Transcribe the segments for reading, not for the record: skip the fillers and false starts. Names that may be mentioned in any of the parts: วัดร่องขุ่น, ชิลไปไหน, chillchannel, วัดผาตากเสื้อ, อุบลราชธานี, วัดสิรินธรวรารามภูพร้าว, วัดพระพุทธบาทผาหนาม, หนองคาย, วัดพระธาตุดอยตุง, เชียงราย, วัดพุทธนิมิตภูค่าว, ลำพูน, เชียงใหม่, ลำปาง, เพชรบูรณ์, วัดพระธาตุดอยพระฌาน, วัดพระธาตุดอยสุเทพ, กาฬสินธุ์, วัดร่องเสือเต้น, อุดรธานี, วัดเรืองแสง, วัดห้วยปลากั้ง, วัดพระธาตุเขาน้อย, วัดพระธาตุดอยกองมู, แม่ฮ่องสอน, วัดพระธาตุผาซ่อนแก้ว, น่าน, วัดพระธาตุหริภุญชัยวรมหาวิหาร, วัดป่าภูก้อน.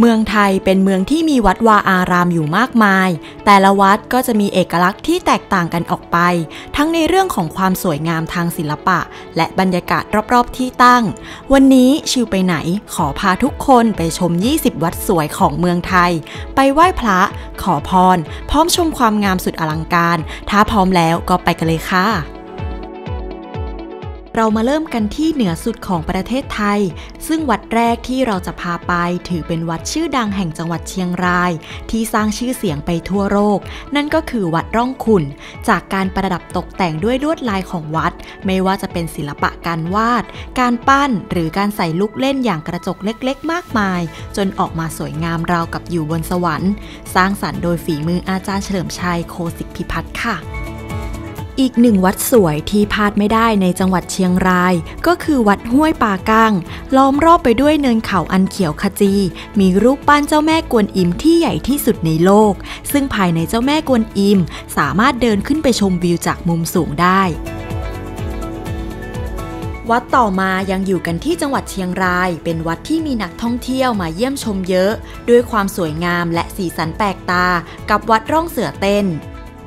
เมืองไทยเป็นเมืองที่มีวัดวาอารามอยู่มากมายแต่ละวัดก็จะมีเอกลักษณ์ที่แตกต่างกันออกไปทั้งในเรื่องของความสวยงามทางศิลปะและบรรยากาศรอบๆที่ตั้งวันนี้ชิวไปไหนขอพาทุกคนไปชม20วัดสวยของเมืองไทยไปไหว้พระขอพรพร้อมชมความงามสุดอลังการถ้าพร้อมแล้วก็ไปกันเลยค่ะเรามาเริ่มกันที่เหนือสุดของประเทศไทยซึ่งวัดแรกที่เราจะพาไปถือเป็นวัดชื่อดังแห่งจังหวัดเชียงรายที่สร้างชื่อเสียงไปทั่วโลกนั่นก็คือวัดร่องขุ่นจากการประดับตกแต่งด้วยลวดลายของวัดไม่ว่าจะเป็นศิลปะการวาดการปั้นหรือการใส่ลูกเล่นอย่างกระจกเล็กๆมากมายจนออกมาสวยงามราวกับอยู่บนสวรรค์สร้างสรรค์โดยฝีมืออาจารย์เฉลิมชัยโคสิกพิพัฒน์ค่ะอีกหนึ่งวัดสวยที่พลาดไม่ได้ในจังหวัดเชียงรายก็คือวัดห้วยป่ากั้งล้อมรอบไปด้วยเนินเขาอันเขียวขจีมีรูปปั้นเจ้าแม่กวนอิมที่ใหญ่ที่สุดในโลกซึ่งภายในเจ้าแม่กวนอิมสามารถเดินขึ้นไปชมวิวจากมุมสูงได้วัดต่อมายังอยู่กันที่จังหวัดเชียงรายเป็นวัดที่มีนักท่องเที่ยวมาเยี่ยมชมเยอะด้วยความสวยงามและสีสันแปลกตากับวัดร่องเสือเต้น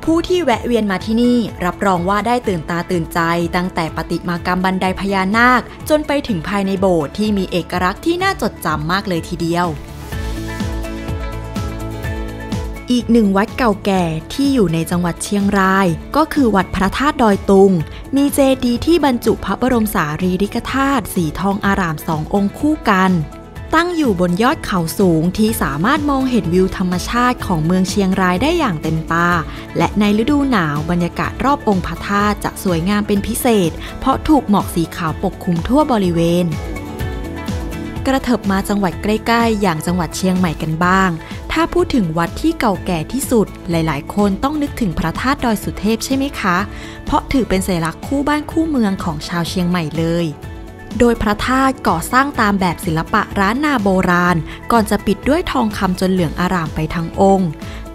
ผู้ที่แวะเวียนมาที่นี่รับรองว่าได้ตื่นตาตื่นใจตั้งแต่ประติมากรรมบันไดพญานาคจนไปถึงภายในโบสถ์ที่มีเอกลักษณ์ที่น่าจดจำมากเลยทีเดียวอีกหนึ่งวัดเก่าแก่ที่อยู่ในจังหวัดเชียงรายก็คือวัดพระธาตุดอยตุงมีเจดีย์ที่บรรจุพระบรมสารีริกธาตุสีทองอารามสององค์คู่กันตั้งอยู่บนยอดเขาสูงที่สามารถมองเห็นวิวธรรมชาติของเมืองเชียงรายได้อย่างเต็มตาและในฤดูหนาวบรรยากาศรอบองค์พระธาตุจะสวยงามเป็นพิเศษเพราะถูกหมอกสีขาวปกคลุมทั่วบริเวณกระเถิบมาจังหวัดใกล้ๆอย่างจังหวัดเชียงใหม่กันบ้างถ้าพูดถึงวัดที่เก่าแก่ที่สุดหลายๆคนต้องนึกถึงพระธาตุดอยสุเทพใช่ไหมคะเพราะถือเป็นสัญลักษณ์คู่บ้านคู่เมืองของชาวเชียงใหม่เลยโดยพระธาตุก่อสร้างตามแบบศิลปะล้านนาโบราณก่อนจะปิดด้วยทองคำจนเหลืองอร่ามไปทั้งองค์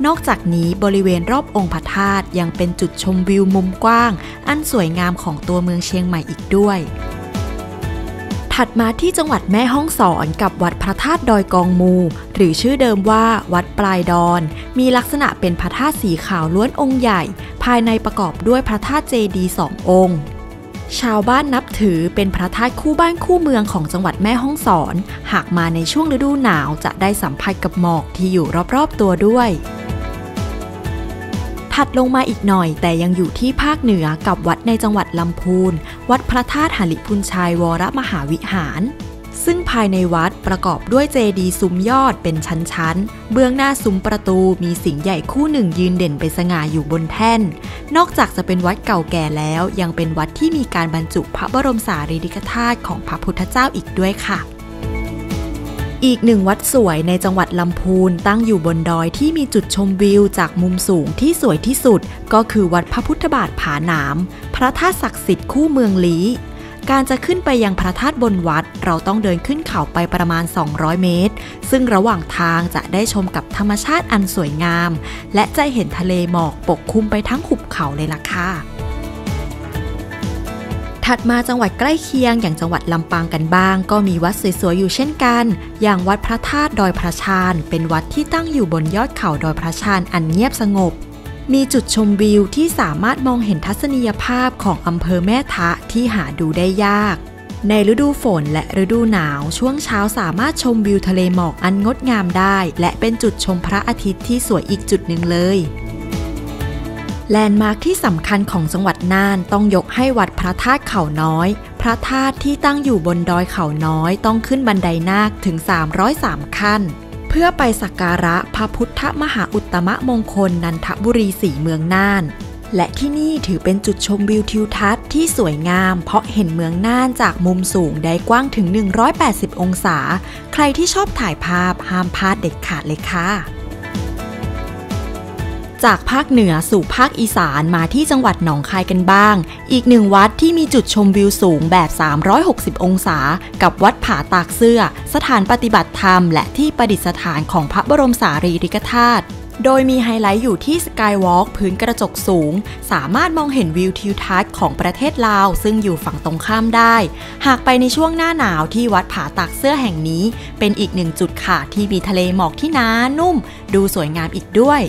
นอกจากนี้บริเวณรอบองค์พระธาตุยังเป็นจุดชมวิวมุมกว้างอันสวยงามของตัวเมืองเชียงใหม่อีกด้วยถัดมาที่จังหวัดแม่ฮ่องสอนกับวัดพระธาตุดอยกองมูหรือชื่อเดิมว่าวัดปลายดอนมีลักษณะเป็นพระธาตุสีขาวล้วนองค์ใหญ่ภายในประกอบด้วยพระธาตุเจดีย์สององค์ชาวบ้านนับถือเป็นพระธาตุคู่บ้านคู่เมืองของจังหวัดแม่ฮ่องสอนหากมาในช่วงฤดูหนาวจะได้สัมผัสกับหมอกที่อยู่รอบๆตัวด้วยถัดลงมาอีกหน่อยแต่ยังอยู่ที่ภาคเหนือกับวัดในจังหวัดลำพูนวัดพระธาตุหฤพุนชัยวรมหาวิหารซึ่งภายในวัดประกอบด้วยเจดีย์ซุ้มยอดเป็นชั้นๆเบื้องหน้าซุ้มประตูมีสิงห์ใหญ่คู่หนึ่งยืนเด่นไปสง่าอยู่บนแท่นนอกจากจะเป็นวัดเก่าแก่แล้วยังเป็นวัดที่มีการบรรจุพระบรมสารีริกธาตุของพระพุทธเจ้าอีกด้วยค่ะอีกหนึ่งวัดสวยในจังหวัดลำพูนตั้งอยู่บนดอยที่มีจุดชมวิวจากมุมสูงที่สวยที่สุดก็คือวัดพระพุทธบาทผาหนามพระธาตุศักดิ์สิทธิ์คู่เมืองลี้การจะขึ้นไปยังพระธาตุบนวัดเราต้องเดินขึ้นเขาไปประมาณ200เมตรซึ่งระหว่างทางจะได้ชมกับธรรมชาติอันสวยงามและจะเห็นทะเลหมอกปกคลุมไปทั้งหุบเขาเลยล่ะค่ะถัดมาจังหวัดใกล้เคียงอย่างจังหวัดลำปางกันบ้างก็มีวัดสวยๆอยู่เช่นกันอย่างวัดพระธาตุดอยพระชานเป็นวัดที่ตั้งอยู่บนยอดเขาดอยพระชานอันเงียบสงบมีจุดชมวิวที่สามารถมองเห็นทัศนียภาพของอำเภอแม่ทะที่หาดูได้ยากในฤดูฝนและฤดูหนาวช่วงเช้าสามารถชมวิวทะเลหมอกอันงดงามได้และเป็นจุดชมพระอาทิตย์ที่สวยอีกจุดหนึ่งเลยแลนด์มาร์คที่สำคัญของจังหวัดน่านต้องยกให้วัดพระธาตุเขาน้อยพระธาตุที่ตั้งอยู่บนดอยเขาน้อยต้องขึ้นบันไดนาคถึง303ขั้นเพื่อไปสักการะพระพุทธมหาอุตมะมงคลนันทบุรีศรีเมืองน่านและที่นี่ถือเป็นจุดชมวิวทิวทัศน์ที่สวยงามเพราะเห็นเมืองน่านจากมุมสูงได้กว้างถึง180องศาใครที่ชอบถ่ายภาพห้ามพลาดเด็ดขาดเลยค่ะจากภาคเหนือสู่ภาคอีสานมาที่จังหวัดหนองคายกันบ้างอีกหนึ่งวัดที่มีจุดชมวิวสูงแบบ360องศากับวัดผาตากเสื้อสถานปฏิบัติธรรมและที่ประดิษฐานของพระบรมสารีริกธาตุ โดยมีไฮไลท์อยู่ที่สกายวอล์กพื้นกระจกสูงสามารถมองเห็นวิวทิวทัศน์ของประเทศลาวซึ่งอยู่ฝั่งตรงข้ามได้หากไปในช่วงหน้าหนาวที่วัดผาตากเสื้อแห่งนี้เป็นอีกหนึ่งจุดค่ะที่มีทะเลหมอกที่หนานุ่มดูสวยงามอีกด้วย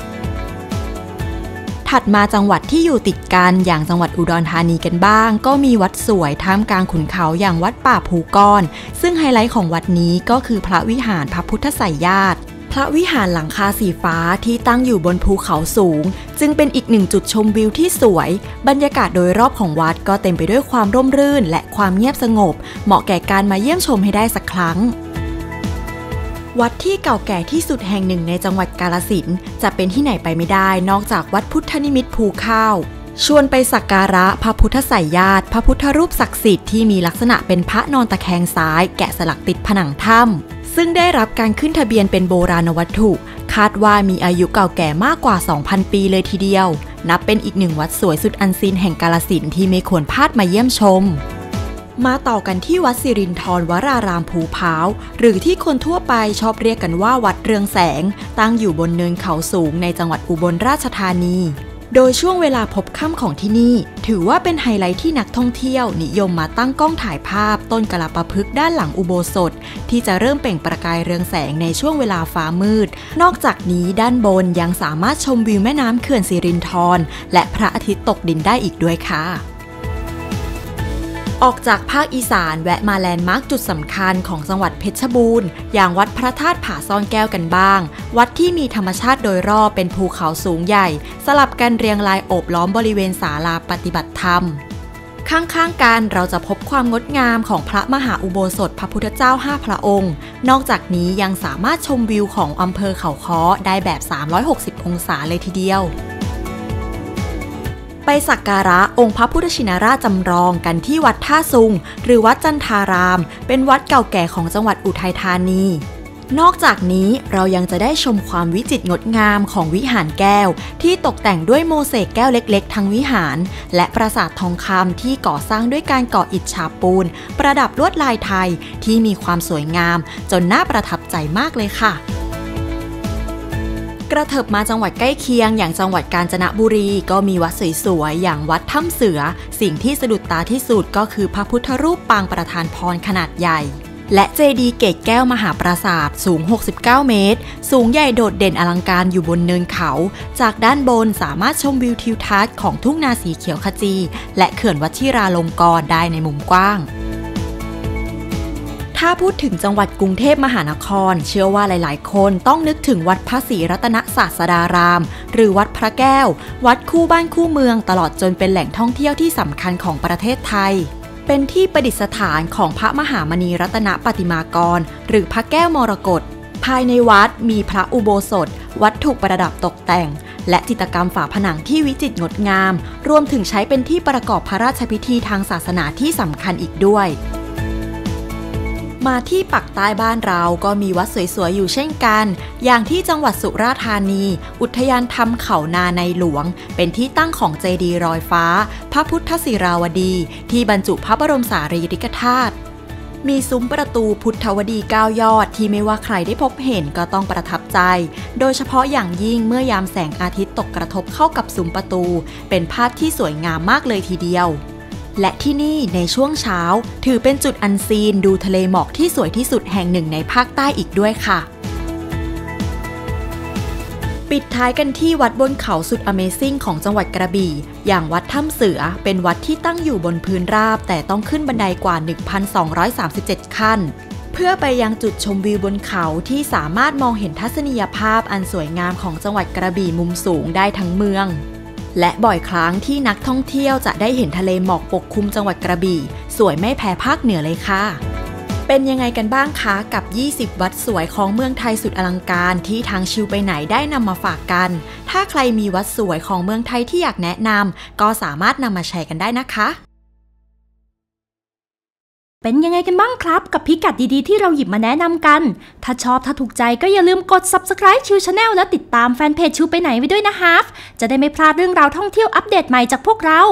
ถัดมาจังหวัดที่อยู่ติดกันอย่างจังหวัดอุดรธานีกันบ้างก็มีวัดสวยท่ามกลางขุนเขาอย่างวัดป่าภูกรซึ่งไฮไลท์ของวัดนี้ก็คือพระวิหารพระพุทธไสยญาติพระวิหารหลังคาสีฟ้าที่ตั้งอยู่บนภูเขาสูงจึงเป็นอีกหนึ่งจุดชมวิวที่สวยบรรยากาศโดยรอบของวัดก็เต็มไปด้วยความร่มรื่นและความเงียบสงบเหมาะแก่การมาเยี่ยมชมให้ได้สักครั้งวัดที่เก่าแก่ที่สุดแห่งหนึ่งในจังหวัดกาฬสินธุ์จะเป็นที่ไหนไปไม่ได้นอกจากวัดพุทธนิมิตภูข้าวชวนไปสักการะพระพุทธไสยญาติพระพุทธรูปศักดิ์สิทธิ์ที่มีลักษณะเป็นพระนอนตะแคงซ้ายแกะสลักติดผนังถ้ำซึ่งได้รับการขึ้นทะเบียนเป็นโบราณวัตถุคาดว่ามีอายุเก่าแก่มากกว่า 2,000 ปีเลยทีเดียวนับเป็นอีกหนึ่งวัดสวยสุดอันซีนแห่งกาฬสินธุ์ที่ไม่ควรพลาดมาเยี่ยมชมมาต่อกันที่วัดสิรินธรวรารามภูพร้าวหรือที่คนทั่วไปชอบเรียกกันว่าวัดเรืองแสงตั้งอยู่บนเนินเขาสูงในจังหวัดอุบลราชธานีโดยช่วงเวลาพบค่ำของที่นี่ถือว่าเป็นไฮไลท์ที่นักท่องเที่ยวนิยมมาตั้งกล้องถ่ายภาพต้นกะลาปะพฤกษ์ด้านหลังอุโบสถที่จะเริ่มเปล่งประกายเรืองแสงในช่วงเวลาฟ้ามืดนอกจากนี้ด้านบนยังสามารถชมวิวแม่น้ำเขื่อนสิรินธรและพระอาทิตย์ตกดินได้อีกด้วยค่ะออกจากภาคอีสานแวะมาแลนด์มาร์คจุดสำคัญของจังหวัดเพชรบูรณ์อย่างวัดพระธาตุผาซ่อนแก้วกันบ้างวัดที่มีธรรมชาติโดยรอบเป็นภูเขาสูงใหญ่สลับกันเรียงรายโอบล้อมบริเวณศาลาปฏิบัติธรรมข้างๆกันเราจะพบความงดงามของพระมหาอุโบสถพระพุทธเจ้า5พระองค์นอกจากนี้ยังสามารถชมวิวของอำเภอเขาค้อได้แบบ360องศาเลยทีเดียวไปสักการะองค์พระพุทธชินราชจำลองกันที่วัดท่าซุงหรือวัดจันทารามเป็นวัดเก่าแก่ของจังหวัดอุทัยธานีนอกจากนี้เรายังจะได้ชมความวิจิตรงดงามของวิหารแก้วที่ตกแต่งด้วยโมเสกแก้วเล็กๆทั้งวิหารและปราสาททองคำที่ก่อสร้างด้วยการก่ออิฐฉาบปูนประดับลวดลายไทยที่มีความสวยงามจนน่าประทับใจมากเลยค่ะกระเถิบมาจังหวัดใกล้เคียงอย่างจังหวัดกาญจนบุรีก็มีวัดสวยๆอย่างวัดถ้ำเสือสิ่งที่สะดุดตาที่สุดก็คือพระพุทธรูปปางประธานพรขนาดใหญ่และเจดีย์เกศแก้วมหาปราสาทสูง69เมตรสูงใหญ่โดดเด่นอลังการอยู่บนเนินเขาจากด้านบนสามารถชมวิวทิวทัศน์ของทุ่งนาสีเขียวขจีและเขื่อนวชิราลงกรณ์ได้ในมุมกว้างถ้าพูดถึงจังหวัดกรุงเทพมหานครเชื่อว่าหลายๆคนต้องนึกถึงวัดพระศรีรัตนศาสดารามหรือวัดพระแก้ววัดคู่บ้านคู่เมืองตลอดจนเป็นแหล่งท่องเที่ยวที่สำคัญของประเทศไทยเป็นที่ประดิษฐานของพระมหามณีรัตนปฏิมากรหรือพระแก้วมรกตภายในวัดมีพระอุโบสถวัตถุประดับตกแต่งและจิตรกรรมฝาผนังที่วิจิตรงดงามรวมถึงใช้เป็นที่ประกอบพระราชพิธีทางศาสนาที่สำคัญอีกด้วยมาที่ปักใต้บ้านเราก็มีวัดสวยๆอยู่เช่นกันอย่างที่จังหวัดสุราษฎร์ธานีอุทยานธรรมเขานาในหลวงเป็นที่ตั้งของเจดีย์ลอยฟ้าพระพุทธศิราวดีที่บรรจุพระบรมสารีริกธาตุมีซุ้มประตูพุทธวดี9ยอดที่ไม่ว่าใครได้พบเห็นก็ต้องประทับใจโดยเฉพาะอย่างยิ่งเมื่อยามแสงอาทิตย์ตกกระทบเข้ากับซุ้มประตูเป็นภาพที่สวยงามมากเลยทีเดียวและที่นี่ในช่วงเช้าถือเป็นจุดอันซีนดูทะเลหมอกที่สวยที่สุดแห่งหนึ่งในภาคใต้อีกด้วยค่ะปิดท้ายกันที่วัดบนเขาสุด Amazing ของจังหวัดกระบี่อย่างวัดถ้ำเสือเป็นวัดที่ตั้งอยู่บนพื้นราบแต่ต้องขึ้นบันไดกว่า 1,237 ขั้นเพื่อไปยังจุดชมวิวบนเขาที่สามารถมองเห็นทัศนียภาพอันสวยงามของจังหวัดกระบี่มุมสูงได้ทั้งเมืองและบ่อยครั้งที่นักท่องเที่ยวจะได้เห็นทะเลหมอกปกคลุมจังหวัดกระบี่สวยไม่แพ้ภาคเหนือเลยค่ะเป็นยังไงกันบ้างคะกับ20วัดสวยของเมืองไทยสุดอลังการที่ทางชิลไปไหนได้นำมาฝากกันถ้าใครมีวัดสวยของเมืองไทยที่อยากแนะนำก็สามารถนำมาแชร์กันได้นะคะเป็นยังไงกันบ้างครับกับพิกัดดีๆที่เราหยิบมาแนะนำกันถ้าชอบถ้าถูกใจก็อย่าลืมกด Subscribe ชิล Channel และติดตามแฟนเพจชิลไปไหนไว้ด้วยนะฮะจะได้ไม่พลาดเรื่องราวท่องเที่ยวอัปเดตใหม่จากพวกเรา